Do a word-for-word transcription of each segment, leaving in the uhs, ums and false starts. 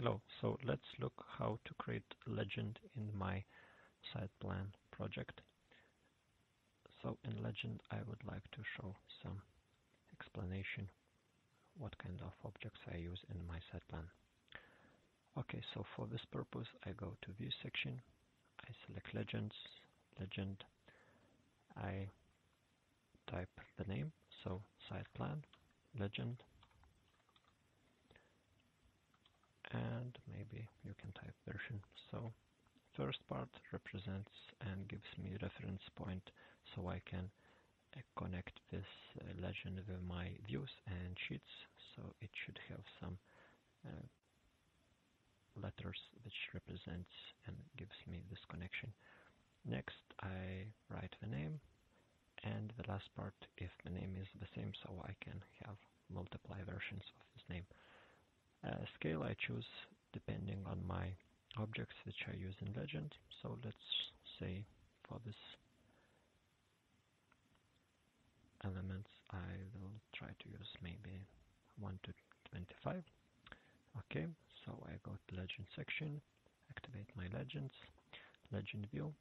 Hello, so let's look how to create a legend in my site plan project. So in legend I would like to show some explanation what kind of objects I use in my site plan. Okay, so for this purpose I go to view section, I select legends, legend, I type the name, so site plan, legend, and maybe you can type version. So first part represents and gives me reference point, so I can uh, connect this uh, legend with my views and sheets, so it should have some uh, letters which represents and gives me this connection. Next I write the name, and the last part if the name is the same, so I can have multiple versions of this name. Uh, scale I choose depending on my objects which I use in legend, so let's say for this elements I will try to use maybe one to twenty-five. Okay, so I go to legend section, activate my legends, legend view.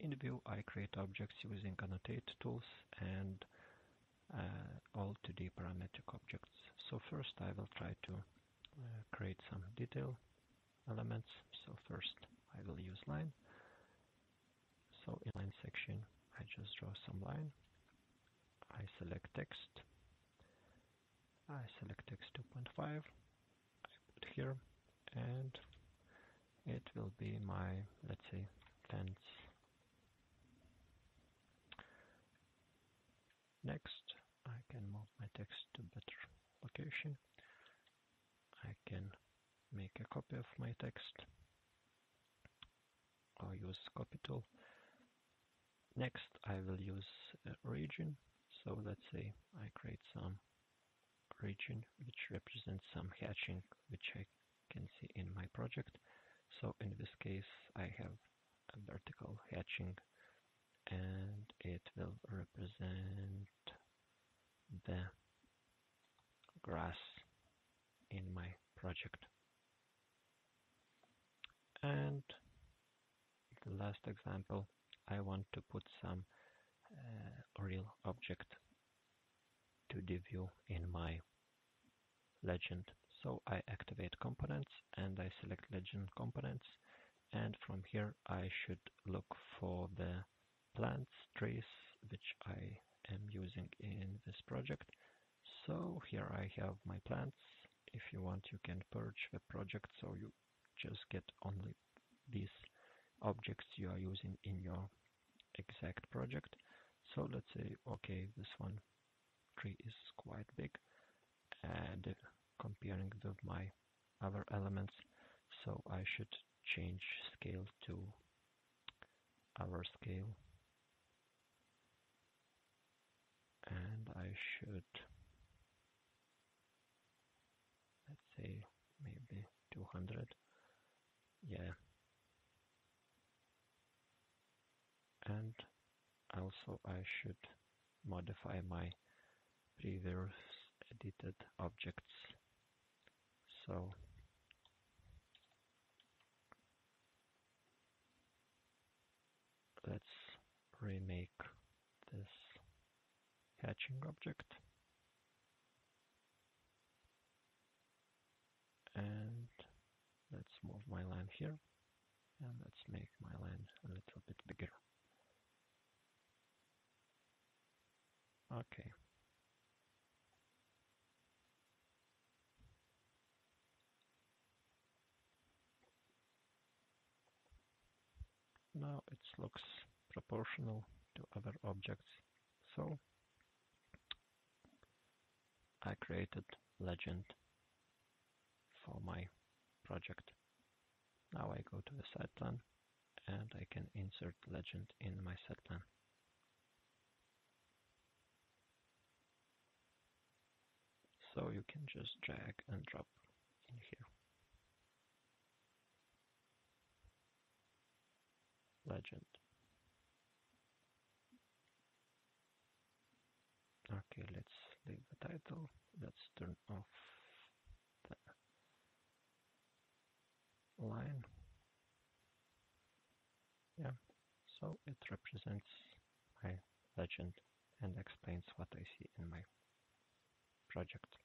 In view I create objects using annotate tools and uh, all two D parametric objects. So first I will try to Uh, create some detail elements. So first I will use line. So in line section I just draw some line. I select text. I select text two point five. I put here, and it will be my, let's say, lens. Next I can move my text to better location. I can make a copy of my text or use copy tool. Next I will use a region, so let's say I create some region which represents some hatching which I can see in my project. So in this case I have a vertical hatching, and it will represent the grass in my project. And the last example, I want to put some uh, real object two D view in my legend. So I activate components and I select legend components, and from here I should look for the plants, trees which I am using in this project. So here I have my plants. If you want, you can purge the project, so you just get only these objects you are using in your exact project. So let's say, okay, this one tree is quite big, and comparing with my other elements, so I should change scale to our scale, and I should, let's say, maybe two hundred, yeah. And also I should modify my previous edited objects. So let's remake this hatching object. And let's move my line here, and let's make my line a little bit bigger. Okay. Now it looks proportional to other objects. So I created legend for my project. Now I go to the site plan and I can insert legend in my site plan. So you can just drag and drop in here. Legend. Okay, let's leave the title. Let's turn off the Yeah, so it represents my legend and explains what I see in my project.